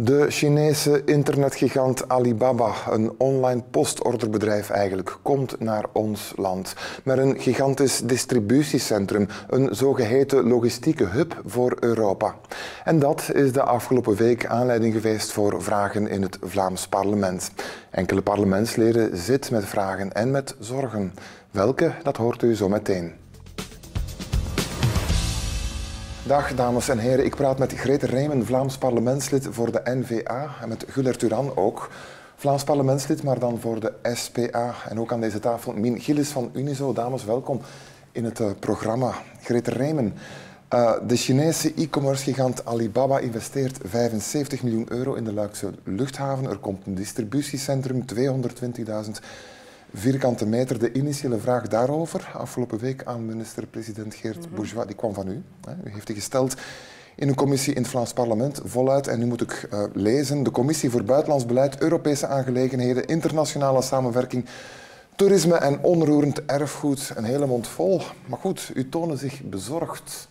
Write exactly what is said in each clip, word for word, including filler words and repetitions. De Chinese internetgigant Alibaba, een online postorderbedrijf eigenlijk, komt naar ons land. Met een gigantisch distributiecentrum, een zogeheten logistieke hub voor Europa. En dat is de afgelopen week aanleiding geweest voor vragen in het Vlaams parlement. Enkele parlementsleden zitten met vragen en met zorgen. Welke, dat hoort u zo meteen. Dag dames en heren, ik praat met Grete Remen, Vlaams parlementslid voor de N-V A en met Güler Turan ook. Vlaams parlementslid, maar dan voor de S P A en ook aan deze tafel Mien Gillis van Unizo. Dames, welkom in het uh, programma. Grete Remen, uh, de Chinese e-commerce gigant Alibaba investeert vijfenzeventig miljoen euro in de Luikse luchthaven. Er komt een distributiecentrum, tweehonderdtwintigduizend vierkante meter. De initiële vraag daarover, afgelopen week aan minister-president Geert Bourgeois, die kwam van u. U heeft die gesteld in een commissie in het Vlaams parlement, voluit. En nu moet ik uh, lezen. De Commissie voor Buitenlands Beleid, Europese Aangelegenheden, Internationale Samenwerking, Toerisme en Onroerend Erfgoed. Een hele mond vol. Maar goed, u toonde zich bezorgd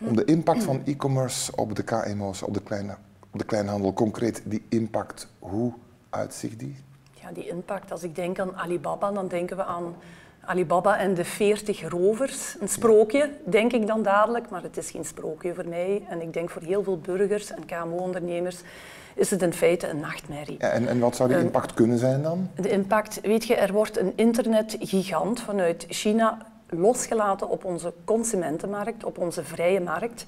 om de impact van e-commerce op de K M O's, op de, kleine, op de kleinhandel. Concreet, die impact, hoe uitziet die? Ja, die impact. Als ik denk aan Alibaba, dan denken we aan Alibaba en de veertig rovers. Een sprookje, denk ik dan dadelijk, maar het is geen sprookje voor mij. En ik denk voor heel veel burgers en K M O-ondernemers is het in feite een nachtmerrie. Ja, en, en wat zou de impact uh, kunnen zijn dan? De impact, weet je, er wordt een internetgigant vanuit China losgelaten op onze consumentenmarkt, op onze vrije markt.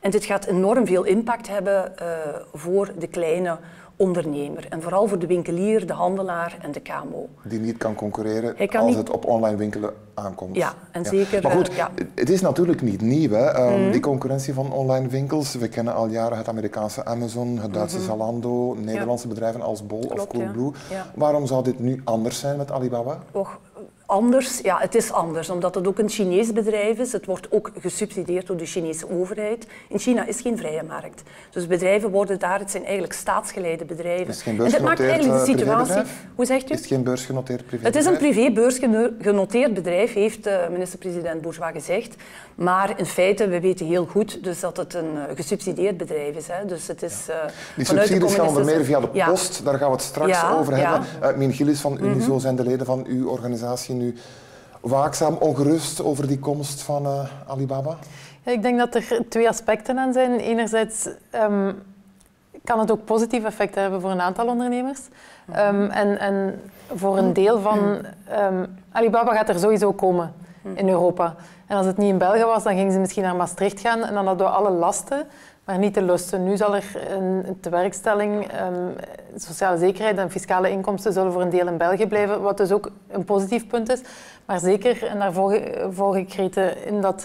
En dit gaat enorm veel impact hebben uh, voor de kleine ondernemer. En vooral voor de winkelier, de handelaar en de K M O. Die niet kan concurreren kan als niet... het op online winkelen aankomt. Ja, en ja. zeker... Maar goed, uh, ja. het is natuurlijk niet nieuw, hè. Uh, mm. Die concurrentie van online winkels. We kennen al jaren het Amerikaanse Amazon, het Duitse mm-hmm. Zalando, Nederlandse ja. bedrijven als Bol Klopt, of Coolblue. Ja. Ja. Waarom zou dit nu anders zijn met Alibaba? Och. Anders, ja, het is anders, omdat het ook een Chinees bedrijf is. Het wordt ook gesubsidieerd door de Chinese overheid. In China is geen vrije markt. Dus bedrijven worden daar, het zijn eigenlijk staatsgeleide bedrijven. Het is geen beursgenoteerd en dat maakt eigenlijk de situatie. Hoe zegt u? Het is geen beursgenoteerd privébedrijf. Het is een privébeursgenoteerd bedrijf, heeft minister-president Bourgeois gezegd. Maar in feite, we weten heel goed dus dat het een gesubsidieerd bedrijf is. Hè. Dus het is, ja. uh, Die subsidies gaan onder meer via de ja. post, daar gaan we het straks ja, over hebben. Ja. Uh, Mien Gillis van Unizo mm-hmm. zijn de leden van uw organisatie nu waakzaam, ongerust over die komst van uh, Alibaba? Ja, ik denk dat er twee aspecten aan zijn. Enerzijds um, kan het ook positieve effecten hebben voor een aantal ondernemers. Um, en, en voor een deel van... Um, Alibaba gaat er sowieso komen in Europa. En als het niet in België was, dan gingen ze misschien naar Maastricht gaan. En dan hadden we alle lasten, maar niet de lusten. Nu zal er een tewerkstelling, um, sociale zekerheid en fiscale inkomsten zullen voor een deel in België blijven, wat dus ook een positief punt is. Maar zeker, en daar volg, volg ik Grete in, dat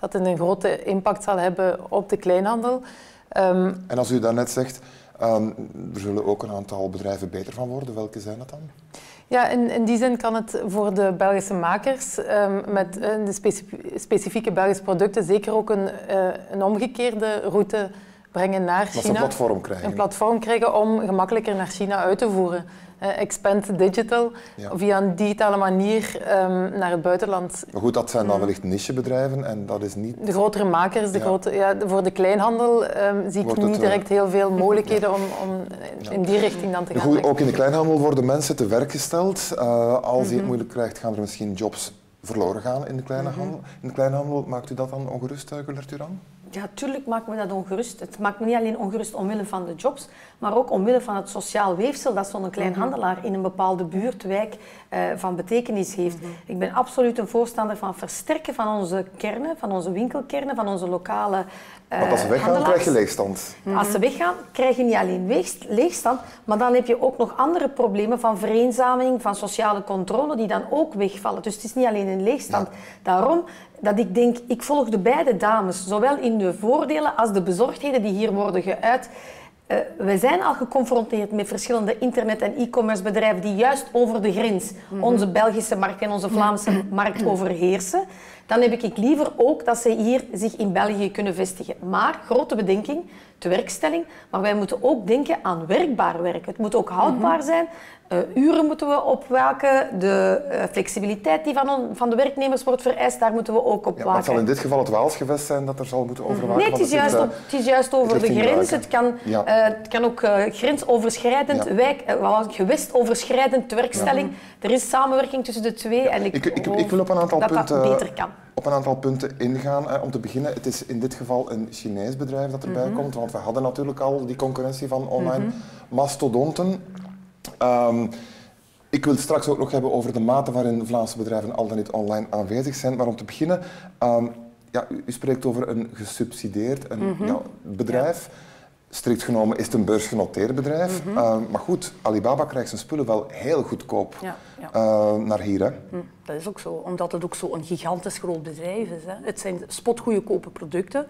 dat een grote impact zal hebben op de kleinhandel. Um, en als u daarnet zegt, um, er zullen ook een aantal bedrijven beter van worden. Welke zijn dat dan? Ja, in, in die zin kan het voor de Belgische makers um, met uh, de specif- specifieke Belgische producten zeker ook een, uh, een omgekeerde route brengen naar China. Dat ze een platform krijgen. Een platform krijgen om gemakkelijker naar China uit te voeren. Uh, expand digital, ja. via een digitale manier um, naar het buitenland. Maar goed, dat zijn dan wellicht nichebedrijven en dat is niet... De grotere makers, de ja. grote, ja, voor de kleinhandel um, zie ik niet het, direct heel veel mogelijkheden ja. om, om ja. in die richting dan te gaan. Goed, ook in de kleinhandel worden mensen te werk gesteld. Uh, als mm-hmm. je het moeilijk krijgt, gaan er misschien jobs verloren gaan in de kleinhandel. Mm-hmm. In de kleinhandel, maakt u dat dan ongerust, Güler Turan? Ja, tuurlijk maakt me dat ongerust. Het maakt me niet alleen ongerust omwille van de jobs, maar ook omwille van het sociaal weefsel dat zo'n kleinhandelaar in een bepaalde buurt, wijk eh, van betekenis heeft. Mm-hmm. Ik ben absoluut een voorstander van versterken van onze kernen, van onze winkelkernen, van onze lokale eh, Want als ze weggaan, handelaars. Krijg je leegstand. Mm-hmm. Als ze weggaan, krijg je niet alleen leegstand, maar dan heb je ook nog andere problemen van vereenzaming, van sociale controle, die dan ook wegvallen. Dus het is niet alleen een leegstand. Ja. Daarom... dat ik denk, ik volg de beide dames, zowel in de voordelen als de bezorgdheden die hier worden geuit. Uh, we zijn al geconfronteerd met verschillende internet- en e-commerce bedrijven die juist over de grens onze Belgische markt en onze Vlaamse markt overheersen. dan heb ik liever ook dat ze hier zich in België kunnen vestigen. Maar, grote bedenking, tewerkstelling, maar wij moeten ook denken aan werkbaar werk. Het moet ook houdbaar zijn. Uh, uren moeten we opwaken. De uh, flexibiliteit die van, van de werknemers wordt vereist, daar moeten we ook op ja, waken. Het zal in dit geval het Waalsgevest zijn dat er zal moeten overwaken. Nee, het is, juist, het, op, het is juist over de grens. Het kan, ja. uh, het kan ook uh, grensoverschrijdend, ja. wijk, uh, gewestoverschrijdend tewerkstelling. Ja. Er is samenwerking tussen de twee. Ja. En ik, ik, ik, ik wil op een aantal dat punten... dat beter kan. Op een aantal punten ingaan. Om te beginnen, het is in dit geval een Chinees bedrijf dat erbij mm-hmm. komt, want we hadden natuurlijk al die concurrentie van online mm-hmm. mastodonten. Um, ik wil het straks ook nog hebben over de mate waarin Vlaamse bedrijven al dan niet online aanwezig zijn. Maar om te beginnen, um, ja, u, u spreekt over een gesubsidieerd een, mm-hmm. ja, bedrijf. Ja. Strikt genomen is het een beursgenoteerd bedrijf. Mm-hmm. uh, maar goed, Alibaba krijgt zijn spullen wel heel goedkoop ja, ja. Uh, naar hier. Hè? Dat is ook zo, omdat het ook zo'n gigantisch groot bedrijf is. Hè. Het zijn spotgoedkope producten.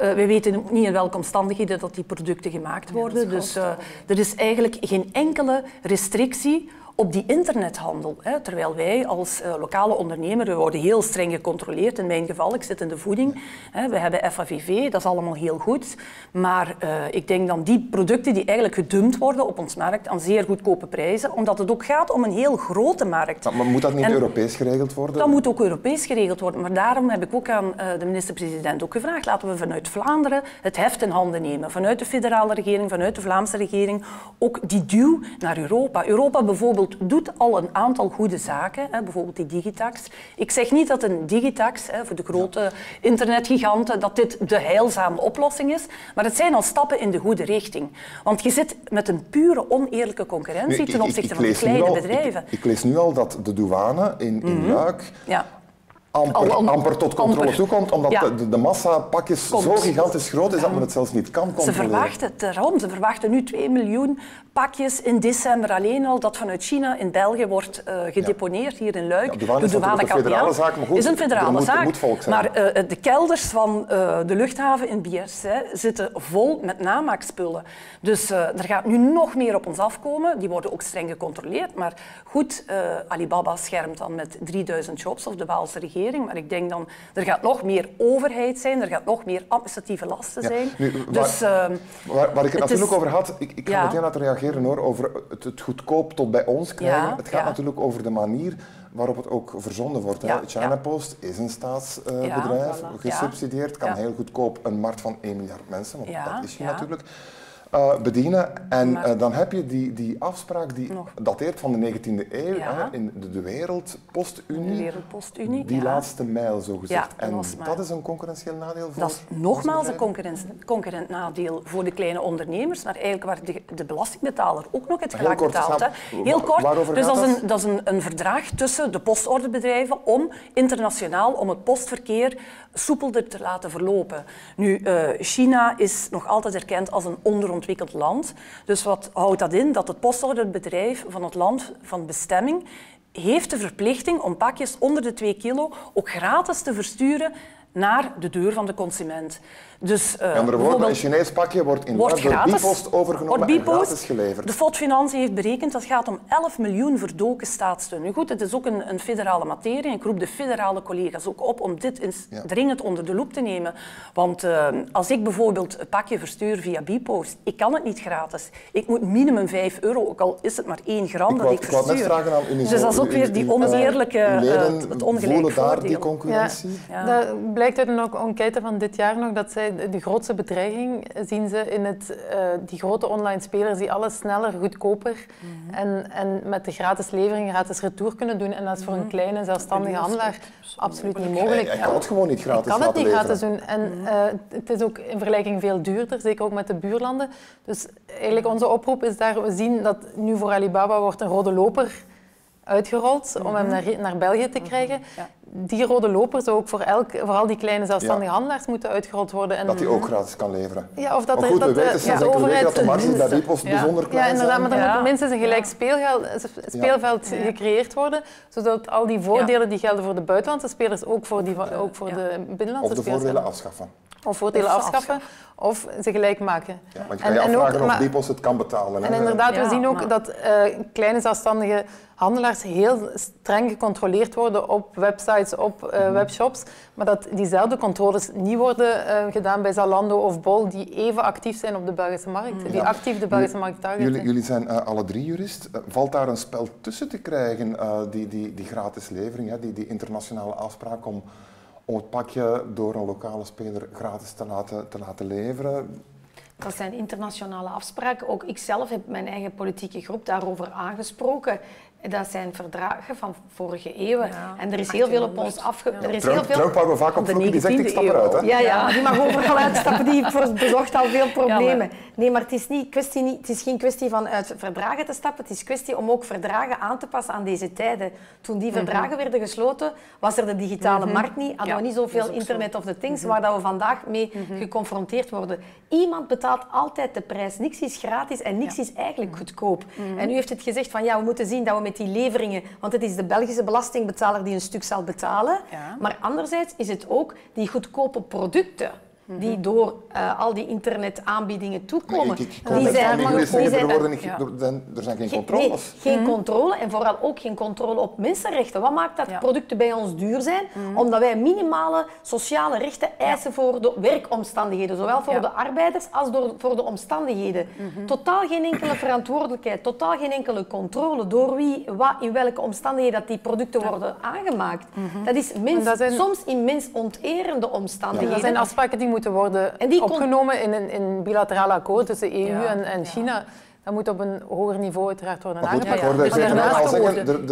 Uh, we weten ook niet in welke omstandigheden dat die producten gemaakt worden. Ja, dus uh, er is eigenlijk geen enkele restrictie op die internethandel. Hè. Terwijl wij als uh, lokale ondernemer, we worden heel streng gecontroleerd. In mijn geval, ik zit in de voeding. Hè. We hebben F A V V, dat is allemaal heel goed. Maar uh, ik denk dan die producten die eigenlijk gedumpt worden op ons markt aan zeer goedkope prijzen, omdat het ook gaat om een heel grote markt. Maar moet dat niet en, Europees geregeld worden? Dat moet ook Europees geregeld worden. Maar daarom heb ik ook aan uh, de minister-president ook gevraagd, laten we vanuit Vlaanderen het heft in handen nemen. Vanuit de federale regering, vanuit de Vlaamse regering, ook die duw naar Europa. Europa bijvoorbeeld doet al een aantal goede zaken, hè, bijvoorbeeld die Digitax. Ik zeg niet dat een Digitax, hè, voor de grote ja. internetgiganten, dat dit de heilzame oplossing is, maar het zijn al stappen in de goede richting. Want je zit met een pure oneerlijke concurrentie nee, ten opzichte van de kleine al, bedrijven. Ik, ik lees nu al dat de douane in, in mm-hmm. Luik... Ja. Amper, amper tot controle toekomt, omdat ja. de, de massa pakjes komt zo gigantisch groot is dat men het zelfs niet kan controleren. Ze verwachten het daarom. Ze verwachten nu twee miljoen pakjes in december alleen al dat vanuit China in België wordt uh, gedeponeerd, ja. hier in Luik. Ja, de douane, de douane is een federale zaak, maar goed, is een federale moet, zaak. Moet volk zijn. Maar uh, de kelders van uh, de luchthaven in Biers hè, zitten vol met namaakspullen. Dus uh, er gaat nu nog meer op ons afkomen. Die worden ook streng gecontroleerd. Maar goed, uh, Alibaba schermt dan met drieduizend jobs, of de Waalse regering. Maar ik denk dan, er gaat nog meer overheid zijn, er gaat nog meer administratieve lasten zijn. Ja, nu, waar, dus, uh, waar, waar ik het, het natuurlijk is, over had, ik, ik ga ja. meteen laten reageren hoor, over het, het goedkoop tot bij ons krijgen. Ja, het gaat ja. natuurlijk over de manier waarop het ook verzonden wordt. Ja, China ja. Post is een staatsbedrijf, uh, ja, voilà. gesubsidieerd, kan ja. heel goedkoop een markt van één miljard mensen, want ja, dat is je ja. natuurlijk, uh, bedienen. En maar, uh, dan heb je die, die afspraak die nog. dateert van de negentiende eeuw, ja. hè, in de, de Wereldpostunie. De Wereldpostunie, Die ja. laatste mijl, zogezegd. Ja, en dat is een concurrentieel nadeel voor. Dat is nogmaals een concurrent, concurrent nadeel voor de kleine ondernemers, maar eigenlijk waar de, de belastingbetaler ook nog het gelijk betaalt. Snap, hè. Heel kort. Waarover dus gaat dat? Is een, dat is een, een verdrag tussen de postorderbedrijven om internationaal om het postverkeer soepelder te laten verlopen. Nu, uh, China is nog altijd erkend als een onderontwikkeld land. Dus wat houdt dat in? Dat het postorderbedrijf van het land van bestemming heeft de verplichting om pakjes onder de twee kilo ook gratis te versturen naar de deur van de consument. Dus, uh, andere woorden, een Chinees pakje wordt in wordt door Bpost overgenomen wordt Bpost, en gratis geleverd. De F O D Financiën heeft berekend dat het gaat om elf miljoen verdoken staatssteun. Nu goed, het is ook een, een federale materie. Ik roep de federale collega's ook op om dit eens ja. dringend onder de loep te nemen. Want uh, als ik bijvoorbeeld een pakje verstuur via Bpost, ik kan het niet gratis. Ik moet minimum vijf euro, ook al is het maar één gram ik dat wou, ik verstuur. Ik wou net vragen aan Unizo. Dus dat is ook weer die oneerlijke, uh, het ongelijke voordeel. Daar die concurrentie? Ja. Ja. Dat blijkt uit een enquête van dit jaar nog dat zij de grootste bedreiging zien ze in het, uh, die grote online spelers die alles sneller, goedkoper mm-hmm. en, en met de gratis levering, gratis retour kunnen doen. En dat is voor een kleine zelfstandige handelaar absoluut niet mogelijk. Hij kan het gewoon niet gratis leveren. Hij kan het niet gratis doen. En uh, het is ook in vergelijking veel duurder, zeker ook met de buurlanden. Dus eigenlijk onze oproep is daar, we zien dat nu voor Alibaba wordt een rode loper uitgerold om hem naar, naar België te krijgen. Ja. Die rode loper zou ook voor, elk, voor al die kleine zelfstandige ja. handelaars moeten uitgerold worden. En dat die ook gratis kan leveren. Ja, of dat maar goed, er, dat we weten sinds ja, enkele weken dat de marges bij Bpost ja. bijzonder klein ja, inderdaad, zijn. Maar er ja. moet minstens een gelijk speelveld, speelveld ja. gecreëerd worden, zodat al die voordelen die gelden voor de buitenlandse spelers ook voor, die, ook voor ja. de binnenlandse spelers. Of de voordelen afschaffen. of voordelen of afschaffen, afschaffen of ze gelijk maken. Ja, want je kan en, je afvragen en ook, of Bpost het kan betalen. En hè? Inderdaad, ja, we zien ook maar... dat uh, kleine zelfstandige handelaars heel streng gecontroleerd worden op websites, op uh, mm-hmm. webshops, maar dat diezelfde controles niet worden uh, gedaan bij Zalando of Bol, die even actief zijn op de Belgische markt, mm-hmm. die ja. actief de Belgische markt targeten. Jullie, jullie zijn uh, alle drie jurist. Valt daar een spel tussen te krijgen, uh, die, die, die gratis levering, hè? Die, die internationale afspraak om... om het pakje door een lokale speler gratis te laten, te laten leveren? Dat zijn internationale afspraken. Ook ikzelf heb mijn eigen politieke groep daarover aangesproken. Dat zijn verdragen van vorige eeuwen. Ja. En er is heel veel op ons afgekomen. Ja. Trump, veel... Trump we vaak op vloeken, die zegt ik stap eeuw. Eruit. Hè? Ja, ja, ja, die mag overal uitstappen, die bezorgt al veel problemen. Ja, nee, maar het is, niet kwestie, niet, het is geen kwestie van uit verdragen te stappen. Het is kwestie om ook verdragen aan te passen aan deze tijden. Toen die verdragen mm-hmm. werden gesloten, was er de digitale mm-hmm. markt niet. Hadden ja, we niet zoveel internet zo. Of the things mm-hmm. waar dat we vandaag mee mm-hmm. geconfronteerd worden. Iemand betaalt altijd de prijs. Niks is gratis en niks ja. is eigenlijk goedkoop. Mm-hmm. En u heeft het gezegd van ja, we moeten zien dat we met die leveringen, want het is de Belgische belastingbetaler die een stuk zal betalen. Ja. Maar anderzijds is het ook die goedkope producten die door uh, al die internetaanbiedingen toekomen. Nee, ik, ik die zijn maar die zijn, er, worden, ja. er zijn geen controles. Ge, nee, geen mm. controle en vooral ook geen controle op mensenrechten. Wat maakt dat ja. producten bij ons duur zijn? Mm. Omdat wij minimale sociale rechten eisen ja. voor de werkomstandigheden. Zowel voor ja. de arbeiders als door, voor de omstandigheden. Mm-hmm. Totaal geen enkele verantwoordelijkheid. Totaal geen enkele controle. Door wie, wat, in welke omstandigheden dat die producten ja. worden aangemaakt. Mm-hmm. Dat is mens, dat zijn... soms in mensonterende omstandigheden. Ja, dat zijn afspraken die moeten worden en die opgenomen in een in bilateraal akkoord tussen de E U ja, en, en China. Ja. Dat moet op een hoger niveau uiteraard worden aangepakt. Ja, ja. Dus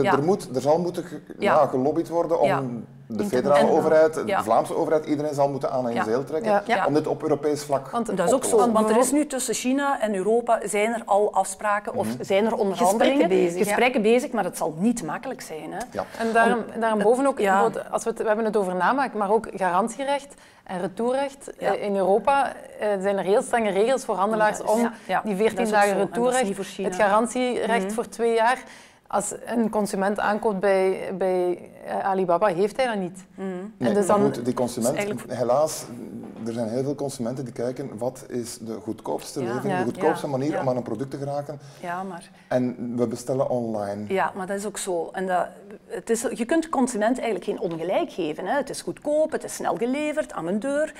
ja. er, er zal moeten ja. nou, gelobbyd worden om... Ja. De federale overheid, de ja. Vlaamse overheid, iedereen zal moeten aan een zeel trekken ja. Ja. om dit op Europees vlak want, op dat is ook zo, want er is nu tussen China en Europa zijn er al afspraken mm-hmm. of zijn er onderhandelingen, gesprekken bezig, gesprekken ja. bezig maar het zal niet makkelijk zijn. Hè? Ja. En daarom, daarboven ook, ja. als we, het, we hebben het over namaak, maar ook garantierecht en retourrecht. Ja. In Europa zijn er heel strenge regels voor handelaars ja. om ja. Ja. die veertien dagen retourrecht, het garantierecht mm-hmm. voor twee jaar. Als een consument aankoopt bij, bij Alibaba, heeft hij dat niet. Mm. Nee, en dus dan goed, die consument, eigenlijk... helaas, er zijn heel veel consumenten die kijken wat is de goedkoopste ja, levering, ja, de goedkoopste ja, manier ja. om aan een product te geraken. Ja, maar... En we bestellen online. Ja, maar dat is ook zo. En dat, het is, je kunt de consument eigenlijk geen ongelijk geven. Hè. Het is goedkoop, het is snel geleverd, aan mijn deur.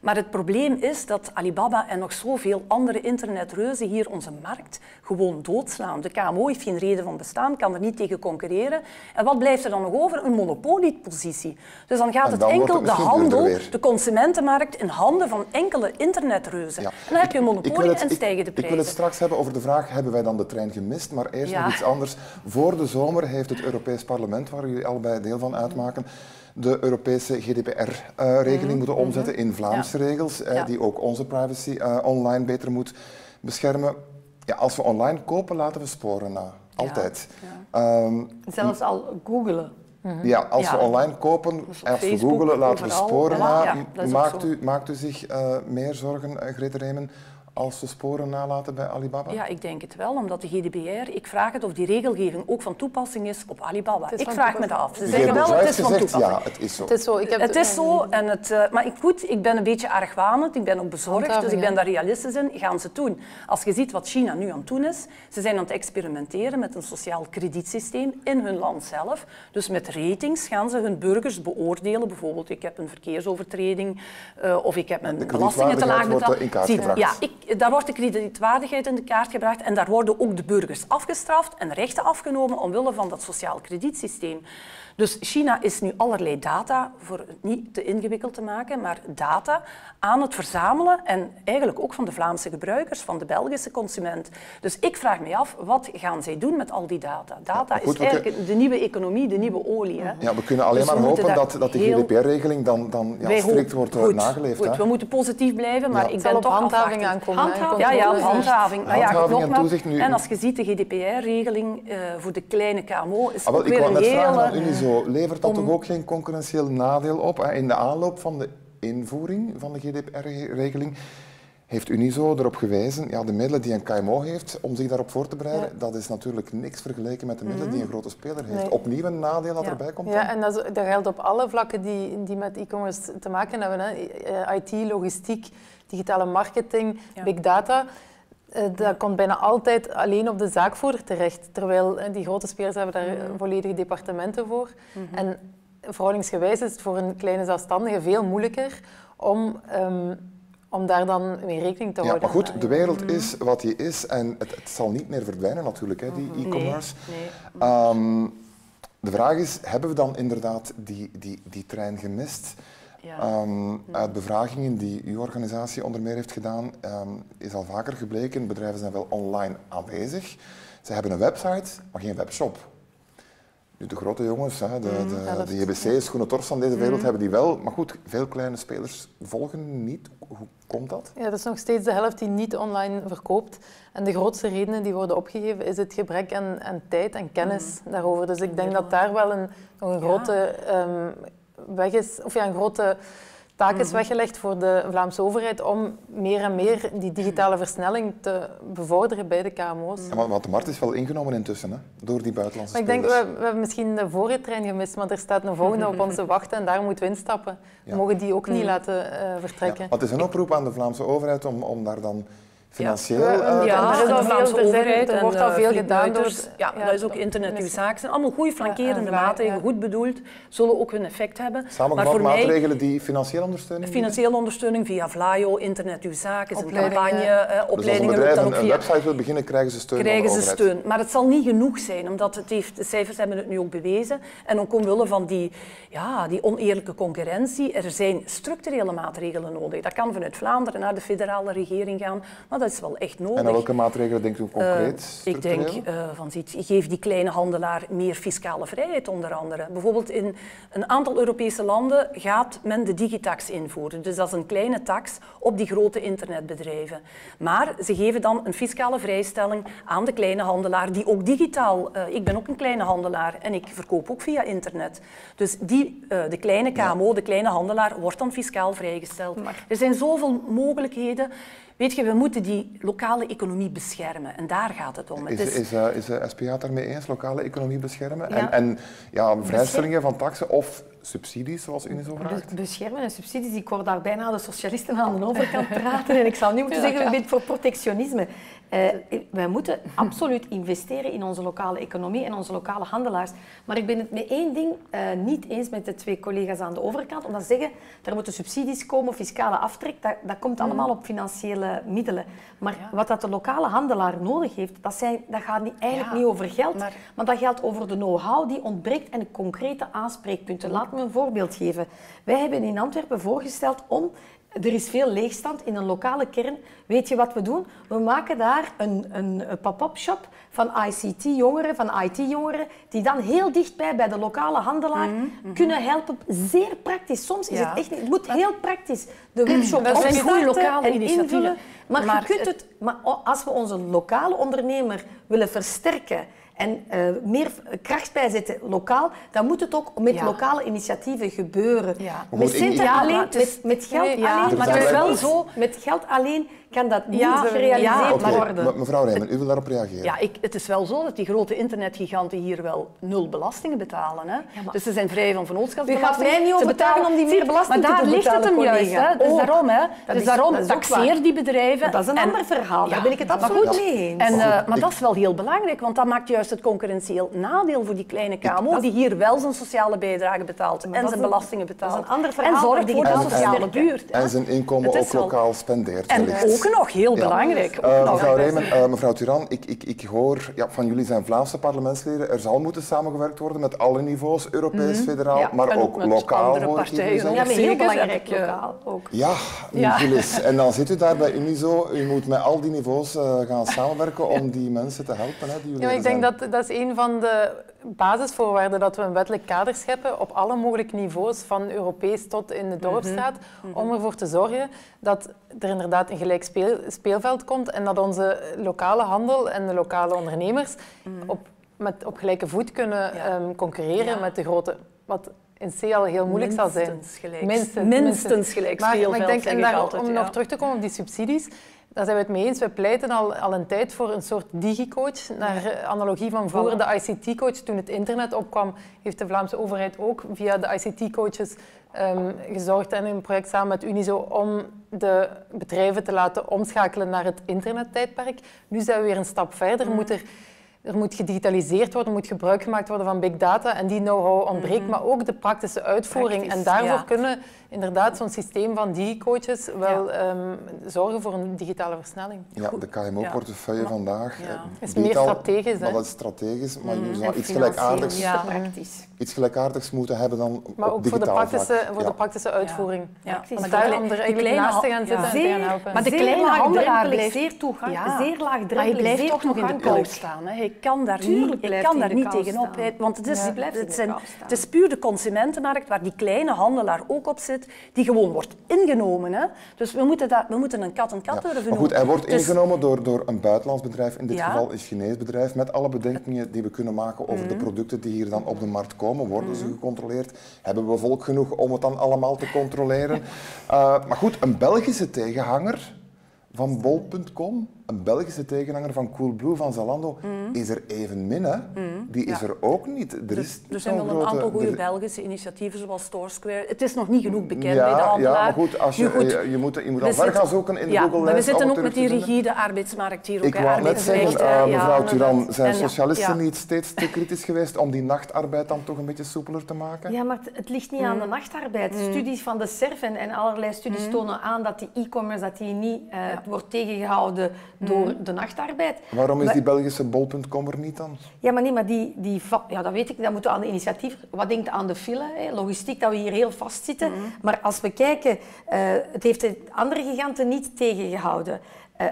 Maar het probleem is dat Alibaba en nog zoveel andere internetreuzen hier onze markt gewoon doodslaan. De K M O heeft geen reden van bestaan, kan er niet tegen concurreren. En wat blijft er dan nog over? Een monopoliepositie. Dus dan gaat het dan enkel het de handel, de consumentenmarkt, in handen van enkele internetreuzen. Ja. En dan heb je een monopolie en stijgen de prijzen. Ik, ik wil het straks hebben over de vraag, hebben wij dan de trein gemist? Maar eerst ja. nog iets anders. Voor de zomer heeft het Europees Parlement, waar jullie allebei deel van uitmaken, de Europese G D P R-regeling uh, moeten omzetten in Vlaamse ja. regels, eh, ja. die ook onze privacy uh, online beter moet beschermen. Ja, als we online kopen, laten we sporen na. Altijd. Ja. Ja. Um, Zelfs al googelen. Ja, als ja. we online kopen, dus als we googelen, laten overal. we sporen na. Ja, ja, maakt, u, maakt u zich uh, meer zorgen, uh, Grete Remen, als we sporen nalaten bij Alibaba? Ja, ik denk het wel, omdat de G D P R... Ik vraag het of die regelgeving ook van toepassing is op Alibaba. Ik vraag me dat af. Ze zeggen wel, het is van toepassing. Ja, het is zo. Het is zo, ik heb het is zo en het, uh, maar goed, ik ben een beetje argwanend, ik ben ook bezorgd, dus ik ben daar realistisch in. Gaan ze het doen? Als je ziet wat China nu aan het doen is, ze zijn aan het experimenteren met een sociaal kredietsysteem in hun land zelf. Dus met ratings gaan ze hun burgers beoordelen. Bijvoorbeeld, ik heb een verkeersovertreding uh, of ik heb mijn belastingen te laag betaald. Ja, ik daar wordt de kredietwaardigheid in de kaart gebracht en daar worden ook de burgers afgestraft en rechten afgenomen omwille van dat sociaal kredietsysteem. Dus China is nu allerlei data, voor het niet te ingewikkeld te maken, maar data aan het verzamelen en eigenlijk ook van de Vlaamse gebruikers, van de Belgische consument. Dus ik vraag me af, wat gaan zij doen met al die data? Data ja, goed, is eigenlijk we... de nieuwe economie, de nieuwe olie. Hè? Ja, we kunnen alleen dus maar hopen dat, dat de G D P R-regeling dan, dan ja, strikt wordt goed, nageleefd. Goed, hè? We moeten positief blijven, maar ja. ik ben op toch handhaving aan Handhaving, ja, ja, handhaving. Maar ja, handhaving en toezicht nu. En als je ziet, de G D P R-regeling uh, voor de kleine K M O is ah, wel, ook weer een hele... Ik wou net vragen aan Unizo. Levert dat om... toch ook geen concurrentieel nadeel op? Hè? In de aanloop van de invoering van de G D P R-regeling heeft Unizo erop gewezen, ja, de middelen die een K M O heeft om zich daarop voor te bereiden, ja. dat is natuurlijk niks vergeleken met de middelen mm-hmm. die een grote speler heeft. Nee. Opnieuw een nadeel dat ja. erbij komt. Ja, en dat, is, dat geldt op alle vlakken die, die met e-commerce te maken hebben. Hè. I T, logistiek, digitale marketing, ja. big data. Uh, dat ja. komt bijna altijd alleen op de zaakvoerder terecht. Terwijl uh, die grote spelers hebben daar mm-hmm. volledige departementen voor. Mm-hmm. En verhoudingsgewijs is het voor een kleine zelfstandige veel moeilijker om... Um, Om daar dan mee rekening te houden. Ja, maar goed, de wereld is wat die is en het, het zal niet meer verdwijnen natuurlijk, hè, die e-commerce. Nee, nee. Um, de vraag is, hebben we dan inderdaad die, die, die trein gemist? Ja. Um, uit bevragingen die uw organisatie onder meer heeft gedaan, um, is al vaker gebleken, bedrijven zijn wel online aanwezig. Ze hebben een website, maar geen webshop. Nu, de grote jongens, de, de, de J B C, Schoenen Torfs van deze wereld, hebben die wel. Maar goed, veel kleine spelers volgen niet. Hoe komt dat? Ja, dat is nog steeds de helft die niet online verkoopt. En de grootste redenen die worden opgegeven is het gebrek aan, aan tijd en kennis mm. daarover. Dus ik denk dat daar wel een, nog een ja. grote um, weg is, of ja, een grote taak is mm. weggelegd voor de Vlaamse overheid om meer en meer die digitale versnelling te bevorderen bij de K M O's. Ja, want de markt is wel ingenomen intussen, hè? Door die buitenlandse maar spelers. Ik denk, we, we hebben misschien de vorige trein gemist, maar er staat een volgende op ons te wachten en daar moeten we instappen. Ja. We mogen die ook niet mm. laten uh, vertrekken. Ja, het is een oproep aan de Vlaamse overheid om, om daar dan... Financieel? Ja, uh, ja er is al veel overheid, er wordt al veel gedaan. Door, ja, ja, dat is ook internet uw zaak. Het zijn allemaal goede flankerende ja, maatregelen, ja. goed bedoeld, zullen ook hun effect hebben. Samengevat maatregelen die financieel ondersteuning? Financieel ondersteuning via Vlaio, internet uw zaak, is een campagne, ja. uh, opleidingen. Dus als een bedrijf een, een website wil beginnen, krijgen ze steun. Krijgen ze steun, maar het zal niet genoeg zijn, omdat het heeft, de cijfers hebben het nu ook bewezen. En ook omwille van die, ja, die oneerlijke concurrentie, er zijn structurele maatregelen nodig. Dat kan vanuit Vlaanderen naar de federale regering gaan. Maar dat is wel echt nodig. En welke maatregelen denkt u concreet? Uh, ik denk, uh, van ziet, geef die kleine handelaar meer fiscale vrijheid onder andere. Bijvoorbeeld in een aantal Europese landen gaat men de Digitax invoeren. Dus dat is een kleine tax op die grote internetbedrijven. Maar ze geven dan een fiscale vrijstelling aan de kleine handelaar die ook digitaal... Uh, ik ben ook een kleine handelaar en ik verkoop ook via internet. Dus die, uh, de kleine K M O, ja. de kleine handelaar, wordt dan fiscaal vrijgesteld. Maar. Er zijn zoveel mogelijkheden. Weet je, we moeten die lokale economie beschermen en daar gaat het om. Het is, is, is, uh, is de S P A daarmee eens, lokale economie beschermen? Ja. En, en ja, vrijstellingen van taksen of subsidies, zoals Unizo vraagt? Beschermen en subsidies, ik hoor daar bijna de socialisten aan de overkant praten en ik zou nu moeten zeggen, we zijn voor protectionisme. Uh, wij moeten absoluut investeren in onze lokale economie en onze lokale handelaars. Maar ik ben het met één ding uh, niet eens met de twee collega's aan de overkant, omdat ze zeggen, er moeten subsidies komen, fiscale aftrek, dat, dat komt allemaal op financiële middelen. Maar ja. wat dat de lokale handelaar nodig heeft, dat, zijn, dat gaat niet, eigenlijk ja, niet over geld, maar... maar dat gaat over de know-how die ontbreekt en de concrete aanspreekpunten. Laat me een voorbeeld geven. Wij hebben in Antwerpen voorgesteld om... Er is veel leegstand in een lokale kern. Weet je wat we doen? We maken daar een, een, een pop-up shop van I C T-jongeren, van I T-jongeren, die dan heel dichtbij bij de lokale handelaar mm-hmm. kunnen helpen. Zeer praktisch. Soms is ja. het echt niet... Het moet maar, heel praktisch. De webshop opstarten en invullen. Maar, maar, je kunt het, maar als we onze lokale ondernemer willen versterken... en uh, meer kracht bijzetten lokaal, dan moet het ook met ja. lokale initiatieven gebeuren. Ja. Met, ja, alleen, met, met geld nee, ja. alleen, maar het is wel zo, met geld alleen kan dat niet ja, gerealiseerd ja. okay. worden. Me, mevrouw Remen, u wil daarop reageren. Ja, ik, het is wel zo dat die grote internetgiganten hier wel nul belastingen betalen. Hè? Ja, maar... Dus ze zijn vrij van vennootschapsbelasting. U gaat mij niet overtuigen om die meer belasting maar te betalen. Maar daar ligt het hem juist. Hè? Dus oh, daarom, hè? Dat dus is, daarom dat taxeer die bedrijven. Dat is een en, ander verhaal, ja, daar ben ik het absoluut mee eens. Maar dat is wel heel belangrijk, want dat maakt juist het concurrentieel nadeel voor die kleine K M O die hier wel zijn sociale bijdrage betaalt en zijn belastingen betaalt en zorgt voor de sociale buurt. En zijn inkomen ook lokaal spendeert. En ook nog, heel belangrijk. Mevrouw Remen, mevrouw Turan, ik, ik, ik hoor ja, van jullie zijn Vlaamse parlementsleden, er zal moeten samengewerkt worden met alle niveaus, Europees, federaal, maar ook lokaal. Ja, heel belangrijk. Lokaal ook. Ja, Gillis. En dan zit u daar bij Unizo, u moet met al die niveaus gaan samenwerken om die mensen te helpen. Ik denk dat Dat is een van de basisvoorwaarden dat we een wettelijk kader scheppen op alle mogelijke niveaus, van Europees tot in de dorpsstraat, mm-hmm. om ervoor te zorgen dat er inderdaad een gelijk speel, speelveld komt en dat onze lokale handel en de lokale ondernemers mm-hmm. op, met, op gelijke voet kunnen ja. um, concurreren ja. met de grote. Wat in C al heel moeilijk minstens zal zijn. Gelijks. Minstens, minstens gelijk. Maar, maar ik denk, en daar, altijd, om ja. nog terug te komen op die subsidies, daar zijn we het mee eens. We pleiten al, al een tijd voor een soort digicoach. Naar ja. analogie van vroeger de I C T-coach. Toen het internet opkwam, heeft de Vlaamse overheid ook via de I C T-coaches um, gezorgd en een project samen met Unizo om de bedrijven te laten omschakelen naar het internettijdperk. Nu zijn we weer een stap verder. Mm. Moet er, er moet gedigitaliseerd worden, er moet gebruik gemaakt worden van big data. En die know-how ontbreekt, mm-hmm. maar ook de praktische uitvoering. Praktisch, en daarvoor ja. kunnen inderdaad zo'n systeem van digicoaches wel ja. um, zorgen voor een digitale versnelling. Ja, goed. De K M O-portefeuille ja. vandaag ja. eh, is meer al, strategisch. Maar dat is strategisch, maar mm-hmm. je zou iets gelijkaardigs, ja. iets gelijkaardigs moeten hebben dan maar op digitaal vlak. Maar ook voor, de praktische, voor ja. de praktische uitvoering. Ja. Ja. Maar daar om er eigenlijk naast te gaan zitten ja. en zeer, te gaan helpen. Maar de kleine handelaar blijft zeer toegankelijk, zeer laagdrempelig. Hij blijft toch nog in de kou staan. Hij kan daar Tuurlijk niet, kan daar niet tegenop. Want het is, het, zijn, het is puur de consumentenmarkt waar die kleine handelaar ook op zit, die gewoon wordt ingenomen. Hè? Dus we moeten, dat, we moeten een kat en kat durven ja. noemen. Maar goed, hij wordt dus ingenomen door, door een buitenlands bedrijf, in dit ja. geval een Chinees bedrijf, met alle bedenkingen die we kunnen maken over mm. de producten die hier dan op de markt komen. Worden mm. ze gecontroleerd? Hebben we volk genoeg om het dan allemaal te controleren? uh, maar goed, een Belgische tegenhanger van bol punt com, een Belgische tegenhanger van Coolblue, van Zalando, mm. is er evenmin. Hè? Mm. Die is ja. er ook niet. Er, dus, is er zijn wel grote... een aantal goede er... Belgische initiatieven, zoals Storesquare. Het is nog niet genoeg bekend ja, bij de handelaar. Ja, maar goed, als je, goed je, je moet, je moet al ver gaan zoeken in de ja, Google-lijst. Maar we zitten ook met die rigide arbeidsmarkt hier. Ook, ik wou net zeggen, uh, mevrouw ja, Turan, zijn socialisten ja. niet steeds te kritisch geweest om die nachtarbeid dan toch een beetje soepeler te maken? Ja, maar het, het ligt niet mm. aan de nachtarbeid. Mm. Studies van de SERV en, en allerlei studies mm. tonen aan dat die e-commerce dat die niet uh, ja. wordt tegengehouden door de nachtarbeid. Waarom is die Belgische bol punt com er niet dan? Ja, maar nee, maar die, die ja, dat weet ik, dat moeten we aan de initiatief. Wat denkt aan de file, hè? Logistiek, dat we hier heel vastzitten. Mm-hmm. Maar als we kijken, uh, het heeft de andere giganten niet tegengehouden.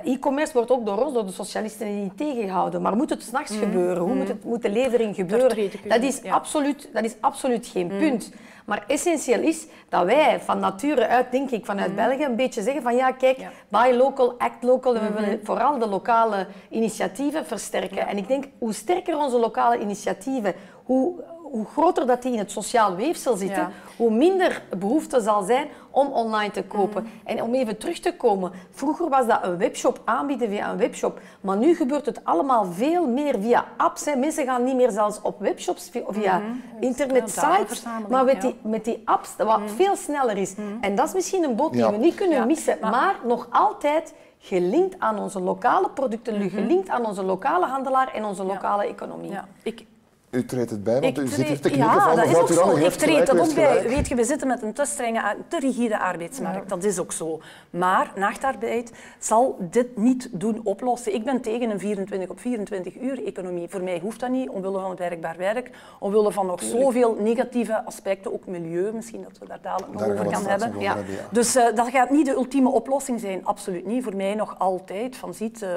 Uh, e-commerce wordt ook door ons, door de socialisten, niet tegengehouden. Maar moet het 's nachts mm-hmm. gebeuren? Hoe moet, het, moet de levering gebeuren? Dat is, ja. absoluut, dat is absoluut geen mm-hmm. punt. Maar essentieel is dat wij van nature uit, denk ik, vanuit mm. België een beetje zeggen van ja, kijk, ja. buy local, act local. Mm-hmm. We willen vooral de lokale initiatieven versterken. Ja. En ik denk, hoe sterker onze lokale initiatieven, hoe, hoe groter dat die in het sociaal weefsel zitten, ja. hoe minder behoefte zal zijn om online te kopen. Mm. En om even terug te komen, vroeger was dat een webshop, aanbieden via een webshop. Maar nu gebeurt het allemaal veel meer via apps. Hè. Mensen gaan niet meer zelfs op webshops, via mm. internetsites, maar met, ja. die, met die apps, wat mm. veel sneller is. Mm. En dat is misschien een boot die ja. we niet kunnen ja. missen, maar, maar nog altijd gelinkt aan onze lokale producten, mm-hmm. gelinkt aan onze lokale handelaar en onze lokale ja. economie. Ja. Ik U treedt het bij, want ik u treed, zit hier te knippen ja, van dat is ook zo. Ik treed dat ook bij. Weet je, we zitten met een te strenge, te rigide arbeidsmarkt. Ja. Dat is ook zo. Maar nachtarbeid zal dit niet doen oplossen. Ik ben tegen een vierentwintig op vierentwintig uur economie. Voor mij hoeft dat niet, omwille van het werkbaar werk. Omwille van nog zoveel negatieve aspecten, ook milieu misschien, dat we daar dadelijk nog daar over gaan hebben. Ja. hebben ja. Dus uh, dat gaat niet de ultieme oplossing zijn. Absoluut niet. Voor mij nog altijd. Van ziet, uh,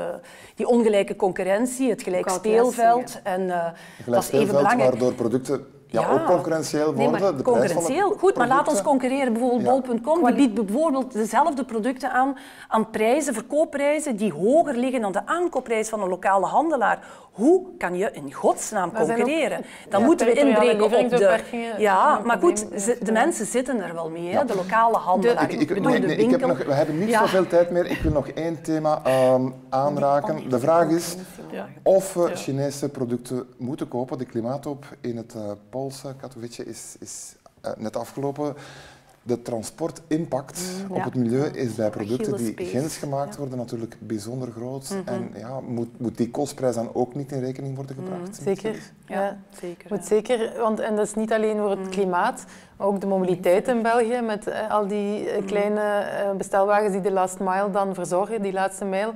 die ongelijke concurrentie, het gelijk speelveld. En, uh, gelijk speelveld. Waardoor producten ja, ja. ook concurrentieel worden. Nee, de concurrentieel, goed, producten. Maar laat ons concurreren. Bijvoorbeeld ja. bol punt com die biedt bijvoorbeeld dezelfde producten aan, aan prijzen, verkoopprijzen die hoger liggen dan de aankoopprijs van een lokale handelaar. Hoe kan je in godsnaam concurreren? Dan ja, moeten we inbreken op de... Ja, maar goed, de mensen zitten er wel mee, ja. de lokale handelaar. De, ik, ik, nee, nee, ik heb nog, we hebben niet ja. zoveel tijd meer. Ik wil nog één thema um, aanraken. De vraag is of we Chinese producten moeten kopen. De klimaatop in het uh, Poolse Katowice is, is uh, net afgelopen. De transportimpact mm, op ja. het milieu is bij producten die grens gemaakt ja. worden natuurlijk bijzonder groot. Mm-hmm. En ja, moet, moet die kostprijs dan ook niet in rekening worden gebracht? Mm, zeker. Ja, ja. zeker, moet ja. zeker want, en dat is niet alleen voor het mm. klimaat, maar ook de mobiliteit in België met eh, al die eh, kleine eh, bestelwagens die de last mile dan verzorgen, die laatste mijl.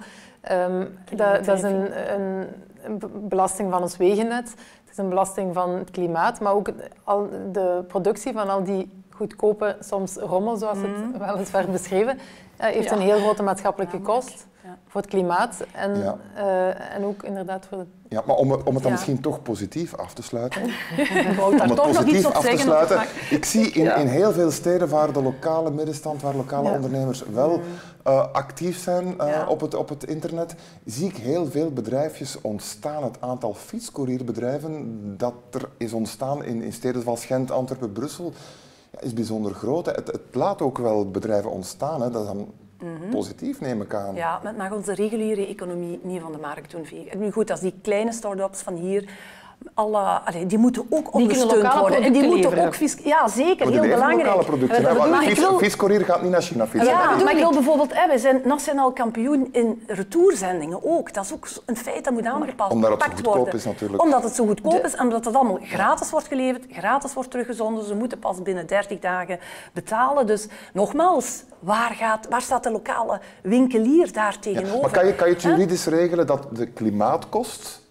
Um, dat, dat is een, een, een belasting van ons wegennet. Het is een belasting van het klimaat, maar ook al de productie van al die goedkope, soms rommel, zoals het mm. wel eens werd beschreven, uh, heeft ja. een heel grote maatschappelijke ja, kost ja. voor het klimaat en, ja. uh, en ook inderdaad voor de... Ja, maar om, om het dan ja. misschien toch positief af te sluiten... om het positief af te sluiten... Ik zie in, ja. in heel veel steden waar de lokale middenstand, waar lokale ja. ondernemers wel uh, actief zijn uh, ja. op, het, op het internet, zie ik heel veel bedrijfjes ontstaan. Het aantal fietscourierbedrijven dat er is ontstaan in, in steden zoals Gent, Antwerpen, Brussel... is bijzonder groot. Het, het laat ook wel bedrijven ontstaan. Hè. Dat is dan mm-hmm. positief, neem ik aan. Ja, maar het mag onze reguliere economie niet van de markt doen. Nu goed, als die kleine start-ups van hier... Alle, allee, die moeten ook ondersteund worden. En die moeten ook fys- Ja, zeker. Heel belangrijk. Lokale producten. Ja, maar maar wil... Fietscourier gaat niet naar China fietsen. Ja, ja, maar ik wil bijvoorbeeld... Hè, we zijn nationaal kampioen in retourzendingen ook. Dat is ook een feit dat moet aangepakt worden. Omdat het zo goedkoop worden. is natuurlijk. Omdat het zo goedkoop de... is en omdat het allemaal gratis wordt geleverd, gratis wordt teruggezonden. Ze moeten pas binnen dertig dagen betalen. Dus nogmaals, waar, gaat, waar staat de lokale winkelier daar tegenover? Ja, maar kan je, kan je het juridisch huh? regelen dat de klimaatkost...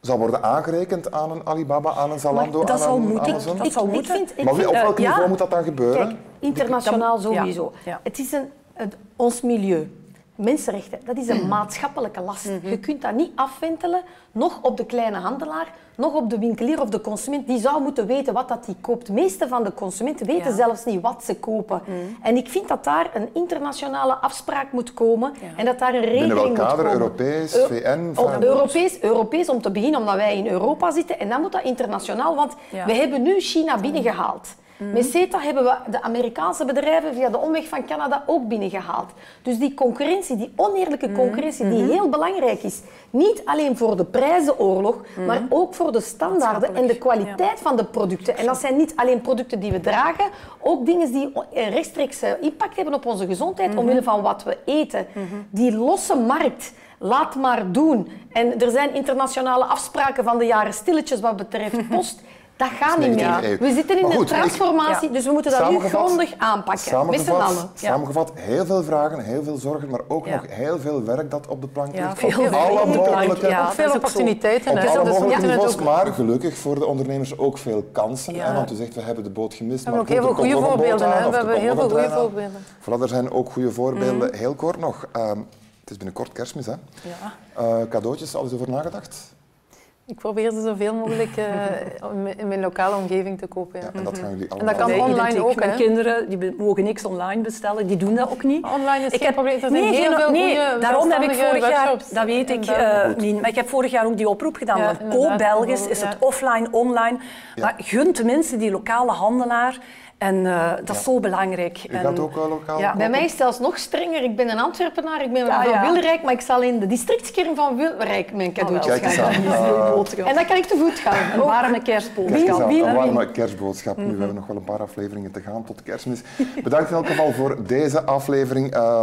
zal worden aangerekend aan een Alibaba, aan een Zalando, dat aan een Amazon? Ik, dat zou moeten. Ik vind, ik maar vind, op welk uh, niveau ja. moet dat dan gebeuren? Kijk, internationaal sowieso. Ja. Ja. Het is een, het, ons milieu. Mensenrechten, dat is een mm. maatschappelijke last. Mm-hmm. Je kunt dat niet afwentelen, nog op de kleine handelaar, nog op de winkelier of de consument. Die zou moeten weten wat dat die koopt. De meeste van de consumenten weten ja. zelfs niet wat ze kopen. Mm. En ik vind dat daar een internationale afspraak moet komen ja. en dat daar een regeling moet komen. Binnen welk kader? Europees, V N? Van... Europees, Europees om te beginnen, omdat wij in Europa zitten. En dan moet dat internationaal, want ja. we hebben nu China binnengehaald. Mm-hmm. Met CETA hebben we de Amerikaanse bedrijven via de omweg van Canada ook binnengehaald. Dus die concurrentie, die oneerlijke concurrentie, mm-hmm. die heel belangrijk is. Niet alleen voor de prijzenoorlog, mm-hmm. maar ook voor de standaarden en de kwaliteit ja. van de producten. En dat zijn niet alleen producten die we dragen, ook dingen die rechtstreeks impact hebben op onze gezondheid, mm-hmm. omwille van wat we eten. Mm-hmm. Die losse markt... Laat maar doen. En er zijn internationale afspraken van de jaren stilletjes wat betreft post. Dat gaat niet meer. We zitten in goed, een transformatie, ik, dus we moeten dat nu grondig aanpakken. Samengevat, met ja. samengevat, heel veel vragen, heel veel zorgen, maar ook ja. nog heel veel werk dat op de plank ja, ligt. Veel, op veel, alle mogelijke, ja, op veel opportuniteiten. Op alle mogelijke ja. niveaus, maar gelukkig voor de ondernemers ook veel kansen. Ja. Hè, want u zegt, we hebben de boot gemist, we maar goed, er komt nog een boot aan. We hebben heel veel goede voorbeelden. Vooral, er zijn ook goede voorbeelden. Heel kort nog. Het is binnenkort kerstmis, hè? Ja. Uh, cadeautjes, al eens over nagedacht? Ik probeer ze zoveel mogelijk uh, in mijn lokale omgeving te kopen. Ja. Ja, en dat gaan jullie allemaal. En dat kan online, online ook, hè? Kinderen die mogen niks online bestellen, die doen dat ook niet. Online is ik geen probleem, er nee, zijn heel veel nee, goede daarom heb ik vorig jaar, dat weet ik, uh, niet, maar ik heb vorig jaar ook die oproep gedaan. Ja, koop Belgisch, is het ja. offline, online. Ja. Maar gunt tenminste die lokale handelaar. En uh, dat ja. is zo belangrijk. U gaat en, ook wel lokaal ja. Bij mij is het zelfs nog strenger. Ik ben een Antwerpenaar, ik ben ja, van ja. Wilrijk, maar ik zal in de districtskern van Wilrijk mijn cadeautjes oh, gaan. Uh... En dan kan ik te voet gaan. Een warme kerstboodschap. Een warme kerstboodschap. Nu hebben we nog wel een paar afleveringen te gaan tot kerstmis. Bedankt in elk geval voor deze aflevering. Uh,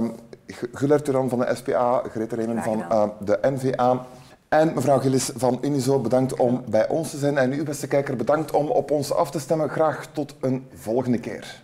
Güler Turan van de S P A, Grete Remen van uh, de N V A. En mevrouw Gillis van Unizo, bedankt om bij ons te zijn. En u, beste kijker, bedankt om op ons af te stemmen. Graag tot een volgende keer.